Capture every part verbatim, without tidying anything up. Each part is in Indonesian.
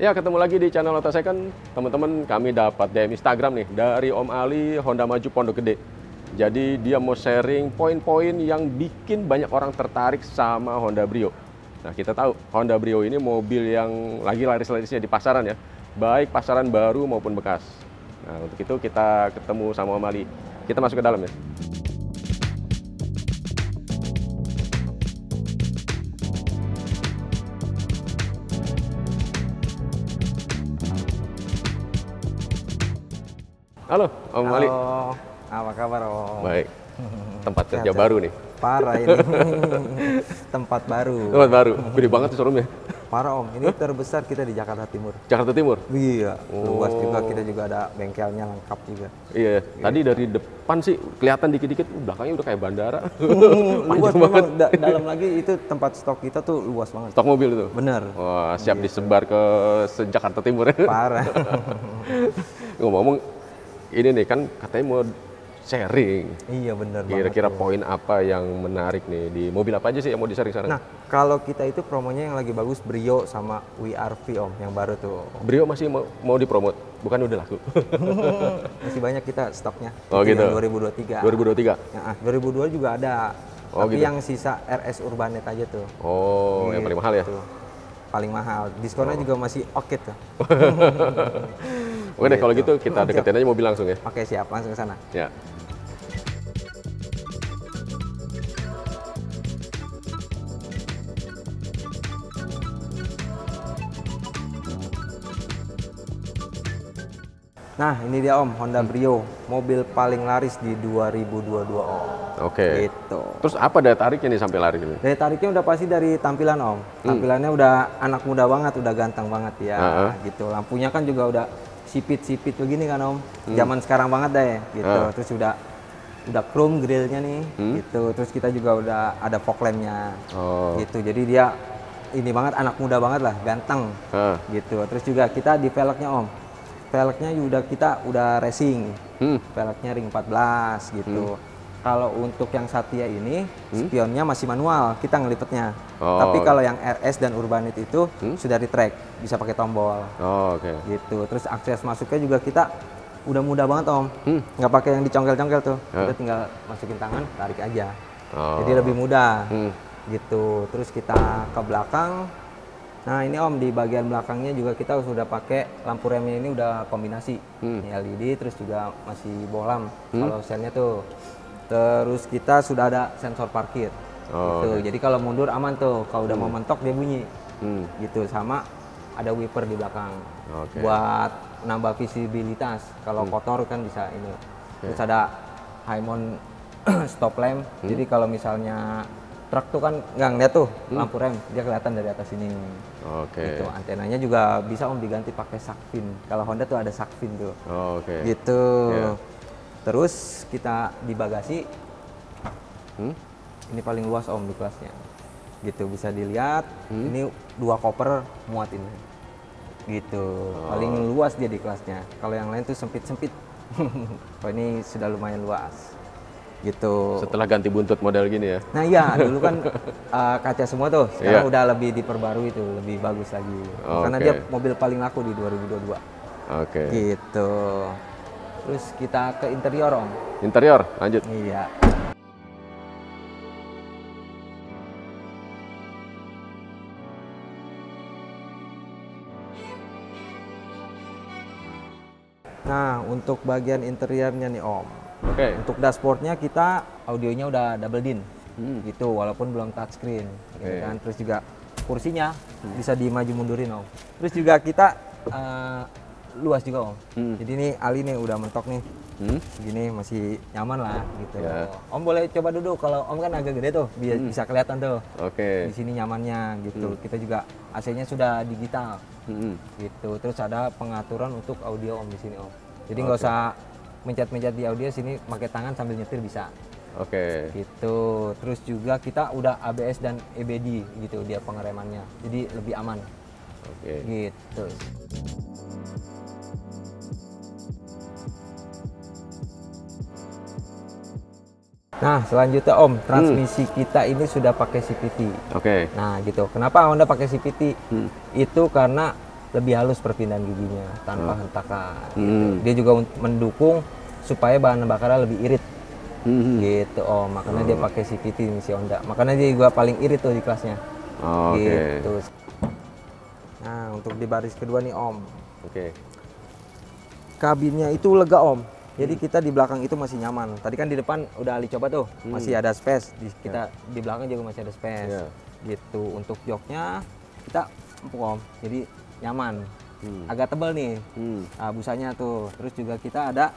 Ya, ketemu lagi di channel Otoseken. Teman-teman, kami dapat D M Instagram nih dari Om Ali Honda Maju Pondok Gede. Jadi dia mau sharing poin-poin yang bikin banyak orang tertarik sama Honda Brio. Nah, kita tahu Honda Brio ini mobil yang lagi laris-larisnya di pasaran ya, baik pasaran baru maupun bekas. Nah, untuk itu kita ketemu sama Om Ali. Kita masuk ke dalam ya. Halo, Om Halo. Ali. Apa kabar, Om? Baik. Tempat kerja Hajar. Baru nih. Parah ini. Tempat baru. Tempat baru. Gede banget tuh showroomnya. Parah, Om. Ini terbesar kita di Jakarta Timur. Jakarta Timur? Iya. Oh. Luas juga. Kita juga ada bengkelnya lengkap juga. Iya. Tadi iya. Dari depan sih kelihatan dikit-dikit. Belakangnya udah kayak bandara. Luas banget. Da dalam lagi itu tempat stok kita tuh luas banget. Stok mobil itu? Bener. Wah, siap iya. Disebar ke se-Jakarta Timur. Parah. Ngomong-ngomong. Ini nih kan katanya mau sharing. Iya benar. Kira-kira poin apa yang menarik nih di mobil apa aja sih yang mau di-sharing sekarang? Nah, kalau kita itu promonya yang lagi bagus Brio sama W R V Om yang baru tuh. Brio masih mau, mau dipromot? Bukan udah laku? Masih banyak kita stoknya. Oh gitu. dua ribu dua puluh tiga. dua ribu dua puluh tiga. Nah, dua ribu dua juga ada. Oh, tapi gitu. Yang sisa R S Urbanet aja tuh. Oh, gitu. Yang paling mahal ya? Tuh. Paling mahal. Diskonnya oh. Juga masih oke tuh. Oke deh, gitu. Kalau gitu kita deketin aja mobil langsung ya. Oke siap, langsung ke sana. Ya. Nah ini dia Om, Honda Brio, mobil paling laris di dua ribu dua puluh dua Om. Oke. Gitu. Terus apa daya tariknya nih sampai lari ini? Daya tariknya udah pasti dari tampilan Om. Tampilannya hmm. udah anak muda banget, udah ganteng banget ya. Uh-huh. Gitu. Lampunya kan juga udah sipit-sipit begini kan Om. Hmm. Zaman sekarang banget deh. Gitu. Uh. Terus udah udah chrome grillnya nih. Hmm. Gitu. Terus kita juga udah ada fog lampnya. Oh. Gitu. Jadi dia ini banget anak muda banget lah, ganteng. Uh. Gitu. Terus juga kita di velgnya Om. Velgnya udah kita udah racing, hmm. velgnya ring empat belas gitu. Hmm. Kalau untuk yang Satya ini, hmm? Spionnya masih manual, kita ngelipetnya. Oh. Tapi kalau yang R S dan Urbanit itu hmm? Sudah di track, bisa pakai tombol. Oh, oke. Okay. Gitu. Terus akses masuknya juga kita udah mudah banget Om, hmm. nggak pakai yang dicongkel-congkel tuh. Huh? Kita tinggal masukin tangan, tarik aja. Oh. Jadi lebih mudah. Hmm. Gitu. Terus kita ke belakang. Nah ini Om di bagian belakangnya juga kita sudah pakai lampu remnya ini udah kombinasi hmm. L E D terus juga masih bohlam hmm. kalau sennya tuh. Terus kita sudah ada sensor parkir oh, gitu. Okay. Jadi kalau mundur aman tuh, kalau udah hmm. mau mentok dia bunyi hmm. gitu. Sama ada wiper di belakang okay. buat nambah visibilitas. Kalau hmm. kotor kan bisa ini. Okay. Terus ada Hymon stop lamp. Hmm. Jadi kalau misalnya truk tuh kan nggak ngeliat tuh hmm. lampu rem, dia kelihatan dari atas ini. Oke. Okay. Gitu, antenanya juga bisa Om diganti pakai sakfin. Kalau Honda tuh ada sakfin tuh. Oh, oke. Okay. Gitu. Yeah. Terus kita di bagasi, hmm? Ini paling luas Om di kelasnya. Gitu bisa dilihat. Hmm? Ini dua koper muat ini. Gitu. Oh. Paling luas dia di kelasnya. Kalau yang lain tuh sempit-sempit. Kalau ini sudah lumayan luas. Gitu. Setelah ganti buntut model gini ya? Nah iya, dulu kan uh, kaca semua tuh, sekarang yeah. udah lebih diperbarui itu lebih bagus lagi. Okay. Karena dia mobil paling laku di dua ribu dua puluh dua. Oke. Okay. Gitu. Terus kita ke interior Om. Interior, lanjut. Iya. Nah untuk bagian interiornya nih Om. Okay. Untuk dashboardnya kita audionya udah double din, hmm. gitu walaupun belum touchscreen, okay. kan. Terus juga kursinya hmm. bisa dimaju mundurin Om. Terus juga kita uh, luas juga Om. Hmm. Jadi ini Ali nih udah mentok nih, hmm. gini masih nyaman lah gitu. Yeah. Om boleh coba duduk kalau Om kan agak gede tuh, bisa, hmm. bisa kelihatan tuh. Oke. Okay. Di sini nyamannya gitu. Hmm. Kita juga A C-nya sudah digital, hmm. gitu. Terus ada pengaturan untuk audio Om di sini Om. Jadi nggak okay. usah mencet-mencet di audio sini pakai tangan sambil nyetir bisa. Oke. Okay. Gitu. Terus juga kita udah A B S dan E B D gitu dia pengeremannya. Jadi lebih aman. Oke. Okay. Gitu. Nah, selanjutnya Om, transmisi hmm. kita ini sudah pakai C V T. Oke. Okay. Nah, gitu. Kenapa Honda pakai C V T? Hmm. Itu karena lebih halus perpindahan giginya tanpa hmm. hentakan. Gitu. Hmm. Dia juga mendukung supaya bahan bakarnya lebih irit. Hmm. Gitu Om, makanya hmm. dia pakai C V T ini si Honda. Makanya dia juga paling irit tuh di kelasnya. Oh, gitu. Okay. Nah, untuk di baris kedua nih Om. Oke. Okay. Kabinnya itu lega Om. Jadi kita di belakang itu masih nyaman. Tadi kan di depan udah Ali coba tuh, hmm. masih ada space. Di, kita yeah. di belakang juga masih ada space. Yeah. Gitu. Untuk joknya kita empuk Om. Jadi nyaman. Hmm. Agak tebal nih. Hmm. Nah, busanya tuh. Terus juga kita ada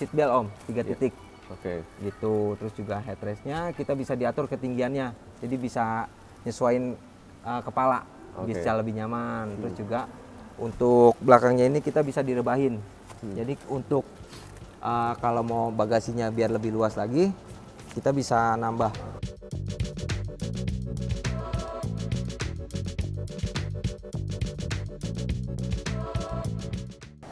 seat belt Om, tiga yeah. titik. Oke. Okay. Gitu. Terus juga headrestnya kita bisa diatur ketinggiannya. Jadi bisa nyesuaiin uh, kepala. Okay. Bisa lebih nyaman. Hmm. Terus juga untuk belakangnya ini kita bisa direbahin. Hmm. Jadi untuk Uh, kalau mau bagasinya biar lebih luas lagi, kita bisa nambah.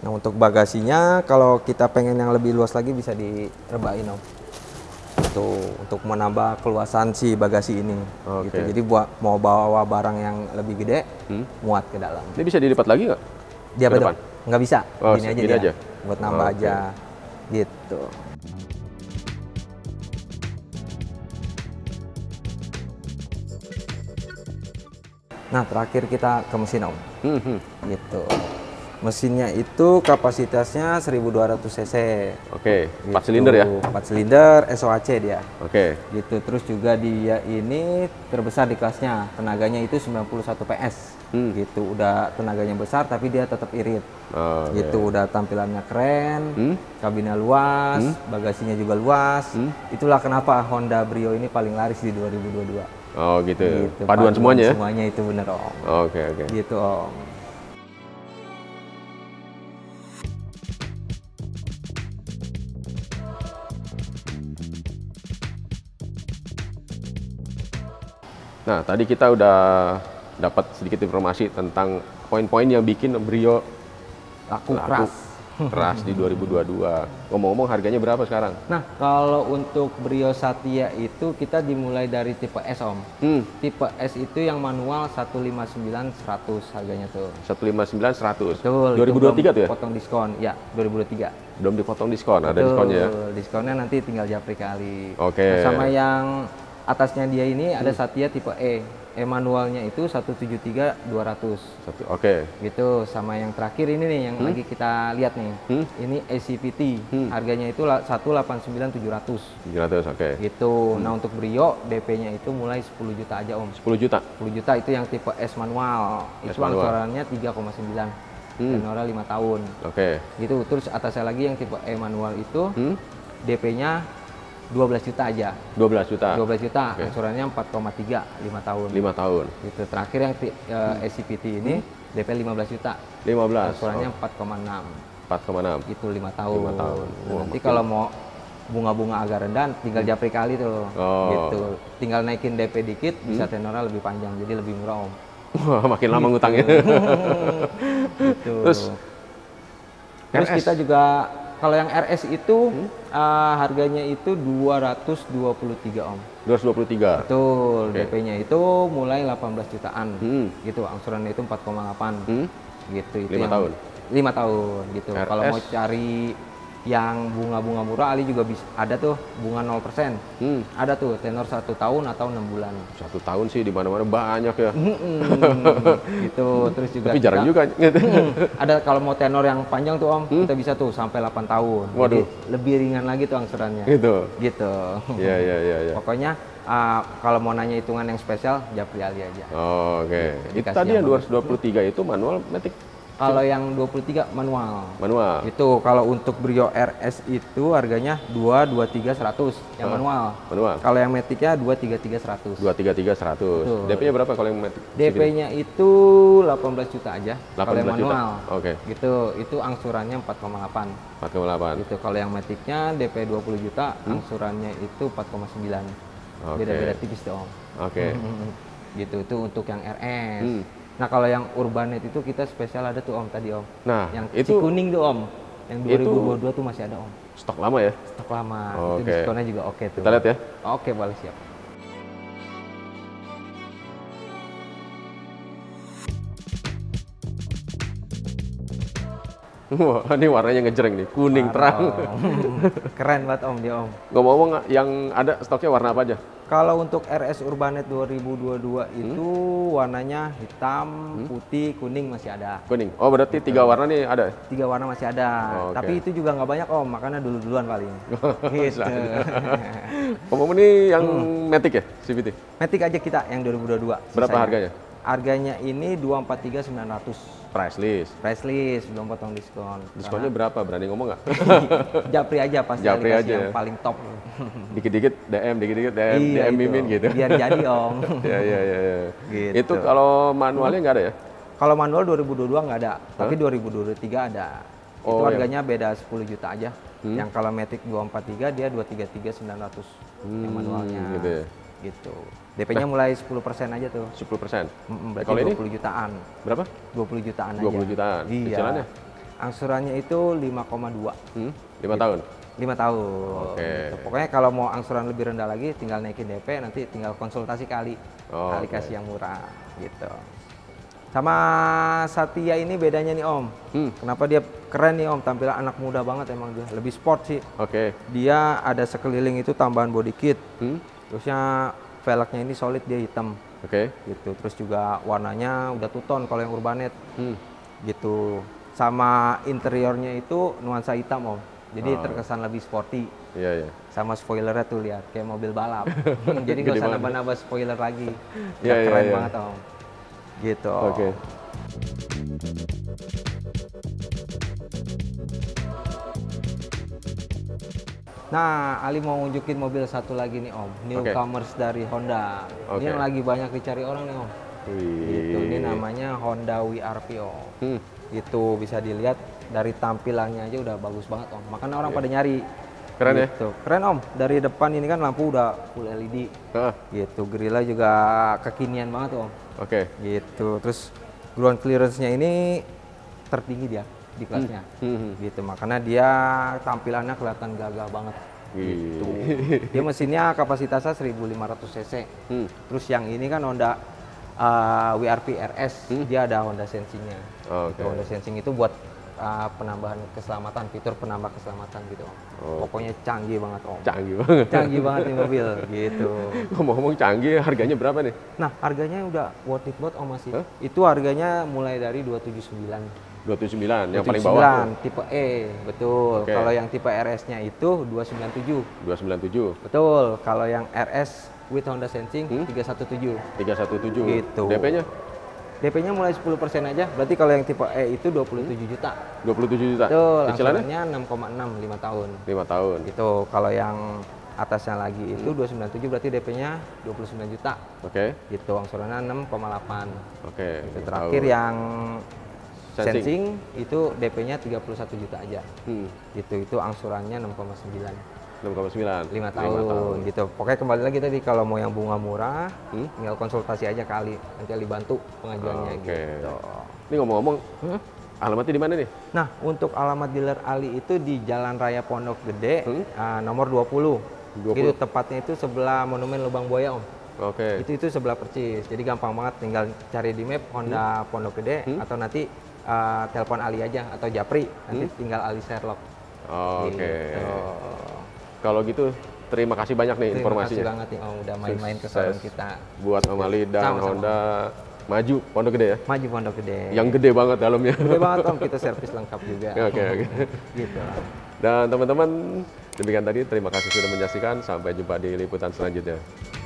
Nah, untuk bagasinya kalau kita pengen yang lebih luas lagi bisa direbahin Om. Tuh, untuk menambah keluasan si bagasi ini. Okay. Gitu. Jadi buat mau bawa barang yang lebih gede, hmm? muat ke dalam. Ini bisa dilipat lagi nggak? Dia betul? Nggak bisa. Oh, gini aja, dia. aja. Buat nambah oh, okay. aja. Gitu. Nah, terakhir kita ke mesin Om. Mm-hmm. Gitu. Mesinnya itu kapasitasnya seribu dua ratus cc. Oke, okay. empat gitu. Silinder ya? empat silinder, S O H C dia. Oke. Okay. Gitu. Terus juga dia ini terbesar di kelasnya. Tenaganya itu sembilan puluh satu P S. Hmm. Gitu. Udah tenaganya besar tapi dia tetap irit. Oh, gitu. Okay. Udah tampilannya keren. Hmm? Kabinnya luas, hmm? bagasinya juga luas. Hmm? Itulah kenapa Honda Brio ini paling laris di dua ribu dua puluh dua. Oh, gitu. gitu. Paduan, Paduan semuanya. Semuanya itu bener Om. Oke, oh, oke. Okay, okay. Gitu Om. Nah, tadi kita udah dapat sedikit informasi tentang poin-poin yang bikin Brio laku, laku keras. keras di dua ribu dua puluh dua. Ngomong-ngomong harganya berapa sekarang? Nah, kalau untuk Brio Satya itu kita dimulai dari tipe S Om. Hmm. Tipe S itu yang manual seratus lima puluh sembilan seratus harganya tuh. seratus lima puluh sembilan seratus. Betul. dua ribu dua puluh tiga tuh ya? Potong diskon. Ya, dua ribu dua puluh tiga. Belum dipotong diskon, Betul. ada diskonnya ya. Diskonnya nanti tinggal japri kali. Oke. Okay. Nah, sama yang atasnya dia ini hmm. ada Satya tipe E. E manualnya itu seratus tujuh puluh tiga dua ratus. Oke. Okay. Gitu. Sama yang terakhir ini nih yang hmm? lagi kita lihat nih. Hmm? Ini E C V T. Hmm. Harganya itu seratus delapan puluh sembilan tujuh ratus. tujuh ratus, oke. Okay. Gitu. Hmm. Nah, untuk Brio D P-nya itu mulai sepuluh juta aja Om. sepuluh juta. sepuluh juta itu yang tipe S manual. Itu angsurannya tiga koma sembilan. Hmm. Tenora lima tahun. Oke. Okay. Gitu. Terus atasnya lagi yang tipe E manual itu hmm? D P-nya dua belas juta aja. dua belas juta. dua belas juta. Okay. Angsurannya empat koma tiga lima tahun. lima tahun. Gitu. Terakhir yang uh, S C P T ini hmm. D P lima belas juta. lima belas. Angsurannya oh. empat koma enam. empat koma enam. Itu lima tahun. lima tahun. Wow, nanti kalau mau bunga-bunga agak rendah tinggal japri kali tuh. Oh. Gitu. Tinggal naikin D P dikit hmm. bisa tenornya lebih panjang jadi lebih murah Om. Wah, makin lama gitu. ngutangnya. gitu. Terus Terus R S. Kita juga kalau yang R S itu hmm? uh, harganya itu dua ratus dua puluh tiga Om. dua ratus dua puluh tiga. Betul. Okay. D P-nya itu mulai delapan belas jutaan. Hmm. Gitu. Angsurannya itu empat koma delapan. Hmm. Gitu. Itu lima tahun. lima tahun gitu. Kalau mau cari yang bunga-bunga murah Ali juga bisa ada tuh bunga nol persen. Hmm. Ada tuh tenor satu tahun atau enam bulan. satu tahun sih di mana-mana banyak ya. Mm-mm. Gitu. Terus juga tapi jarang kita, juga. Mm, ada kalau mau tenor yang panjang tuh Om, hmm? kita bisa tuh sampai delapan tahun. Waduh. Jadi lebih ringan lagi tuh angsurannya. Gitu. Gitu. Iya, iya, iya, iya. Pokoknya uh, kalau mau nanya hitungan yang spesial, japri Ali aja. Oh, oke. Okay. Gitu. Itu tadi yang dua ratus dua puluh tiga itu manual matic. Kalau yang dua puluh tiga manual. Manual. Itu kalau untuk Brio R S itu harganya dua ratus dua puluh tiga seratus yang manual. Manual. Kalau yang maticnya dua ratus tiga puluh tiga seratus. dua ratus tiga puluh tiga seratus. D P-nya berapa kalau yang matic? D P-nya itu delapan belas juta aja. Kalau yang manual. Oke. Okay. Gitu. Itu angsurannya empat koma delapan. empat koma delapan. Gitu. Kalau yang maticnya D P dua puluh juta, hmm? angsurannya itu empat koma sembilan. Okay. Beda-beda tipis dong. Oke. Okay. Gitu. Itu untuk yang R S. Hmm. Nah, kalau yang Urbanet itu kita spesial ada tuh Om tadi Om. Nah, yang itu kuning tuh Om. Yang dua ribu dua puluh dua itu, tuh masih ada Om. Stok lama ya? Stok lama, oh, itu okay. Diskonnya juga oke okay tuh. Kita lihat ya? Oke, okay, boleh, siap. Wah, ini warnanya ngejreng nih, kuning warna terang. Keren banget om, dia om. Ngomong-ngomong, yang ada stoknya warna apa aja? Kalau untuk R S Urbanet dua ribu dua puluh dua hmm? itu warnanya hitam, hmm? putih, kuning masih ada. Kuning? Oh berarti gitu. Tiga warna nih ada? Tiga warna masih ada, oh, okay. Tapi itu juga nggak banyak om, makanya dulu-duluan paling. Gitu. Ngomong ini yang hmm. Matic ya, C V T? Matic aja kita yang dua ribu dua puluh dua. Berapa harganya? Harganya ini dua ratus empat puluh tiga ribu sembilan ratus. Price list? Price list, belum potong diskon. Diskonnya karena... berapa? Berani ngomong nggak? Japri aja pasti, Japri aja yang ya. Paling top. Dikit-dikit D M, dikit-dikit D M, iya, D M Mimin gitu. Biar jadi om. Iya, iya, iya. Gitu. Itu kalau manualnya nggak ada ya? Kalau manual dua ribu dua puluh dua nggak ada, huh? Tapi dua ribu dua puluh tiga ada. Oh, itu harganya iya. Beda sepuluh juta aja. Hmm? Yang kalau Matic dua ratus empat puluh tiga dia dua ratus tiga puluh tiga ribu sembilan ratus hmm, yang manualnya. Gitu ya? Gitu. D P-nya nah, mulai sepuluh persen aja tuh. sepuluh persen? Mm-mm, berarti kalau dua puluh jutaan. Berapa? dua puluh jutaan aja. dua puluh jutaan? Iya. Cicilannya? Angsurannya itu lima koma dua. Hmm? lima tahun? lima tahun. Oke. Okay. Gitu. Pokoknya kalau mau angsuran lebih rendah lagi tinggal naikin D P, nanti tinggal konsultasi kali. Oh, kali okay. Kasih yang murah. Gitu. Sama Satya ini bedanya nih om, hmm. Kenapa dia keren nih om, tampilan anak muda banget emang dia. Lebih sport sih. Oke. Okay. Dia ada sekeliling itu tambahan body kit. Hmm? Terusnya velgnya ini solid, dia hitam. Oke. Okay. Gitu. Terus juga warnanya udah two-tone kalau yang Urbanet. Hmm. Gitu. Sama interiornya itu nuansa hitam om. Jadi oh. Terkesan lebih sporty. Iya, iya. Sama spoilernya tuh lihat kayak mobil balap. Jadi nggak usah nambah-nambah spoiler lagi. Iya, iya, keren iya. Banget om. Gitu. Oke. Okay. Nah, Ali mau ngunjukin mobil satu lagi nih om, newcomers okay. Dari Honda. Okay. Ini yang lagi banyak dicari orang nih om. Gitu, ini namanya Honda W R V om. Hmm. Itu bisa dilihat dari tampilannya aja udah bagus banget om. Makanya orang yeah. Pada nyari. Keren gitu. Ya? Keren om, dari depan ini kan lampu udah full L E D. Uh. Gitu, grillnya juga kekinian banget om. Oke. Okay. Gitu, terus ground clearance-nya ini tertinggi dia. Di kelasnya, hmm. Gitu makanya dia tampilannya kelihatan gagah banget. Gitu. Dia mesinnya kapasitasnya seribu lima ratus cc. Hmm. Terus yang ini kan Honda uh, W R V R S, hmm. Dia ada Honda Sensingnya. Okay. Gitu. Honda Sensing itu buat uh, penambahan keselamatan, fitur penambah keselamatan gitu. Oh. Pokoknya canggih banget om. Canggih banget. Canggih banget nih mobil. Gitu. Ngomong-ngomong canggih, harganya berapa nih? Nah harganya udah worth it buat om masih. Huh? Itu harganya mulai dari dua ratus tujuh puluh sembilan. dua ratus tujuh puluh sembilan, dua ratus tujuh puluh sembilan yang paling bawah tipe E, betul. Okay. Kalau yang tipe R S-nya itu dua ratus sembilan puluh tujuh. dua ratus sembilan puluh tujuh. Betul. Kalau yang R S with Honda Sensing hmm? tiga ratus tujuh belas. tiga ratus tujuh belas. Gitu. D P-nya? D P-nya mulai sepuluh persen aja. Berarti kalau yang tipe E itu dua puluh tujuh juta. dua puluh tujuh juta. Betul. Cicilannya enam koma enam lima tahun. lima tahun. Gitu. Kalau yang atasnya lagi itu dua ratus sembilan puluh tujuh berarti D P-nya dua puluh sembilan juta. Oke. Okay. Gitu. Angsurannya enam koma delapan. Oke. Okay. Gitu. Terakhir tahu. Yang Sensing. Sensing itu D P-nya tiga puluh satu juta aja. Hmm. Gitu, itu angsurannya enam koma sembilan. enam koma sembilan. lima tahun gitu. Pokoknya kembali lagi tadi kalau mau yang bunga murah, hmm? Tinggal konsultasi aja kali, nanti dibantu pengajuannya oh, okay. Gitu. Ini ngomong-ngomong, huh? Alamatnya di mana nih? Nah, untuk alamat dealer Ali itu di Jalan Raya Pondok Gede, hmm? uh, nomor dua puluh. dua puluh. Gitu, tepatnya itu sebelah Monumen Lubang Buaya, om. Oke. Okay. Itu itu sebelah persis. Jadi gampang banget tinggal cari di map Honda hmm? Pondok Gede hmm? Atau nanti Uh, telepon Ali aja atau Japri nanti hmm? Tinggal Ali Sherlock. Oh, oke. Okay. Oh. Kalau gitu terima kasih banyak nih terima informasinya. Terima kasih banget nih om udah main-main ke salon kita. Buat Om Ali dan sama -sama. Honda Maju Pondok Gede ya. Maju Pondok Gede. Yang gede banget dalamnya. Gede banget om, kita servis lengkap juga. Oke okay, oke. Okay. Gitu. Dan teman-teman demikian tadi terima kasih sudah menyaksikan, sampai jumpa di liputan selanjutnya.